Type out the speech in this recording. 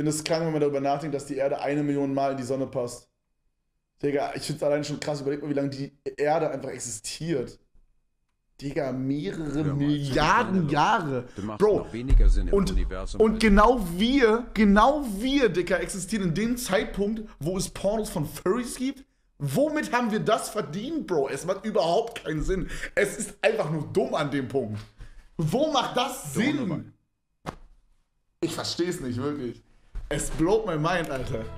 finde es krank, wenn man darüber nachdenkt, dass die Erde 1 Million Mal in die Sonne passt. Digga, ich finde es allein schon krass, überleg mal, wie lange die Erde einfach existiert. Digga, mehrere Milliarden Jahre. Bro, und genau wir, Digga, existieren in dem Zeitpunkt, wo es Pornos von Furries gibt. Womit haben wir das verdient, Bro? Es macht überhaupt keinen Sinn. Es ist einfach nur dumm an dem Punkt. Wo macht das Sinn? Ich verstehe es nicht, wirklich. Es blowt my mind, Alter.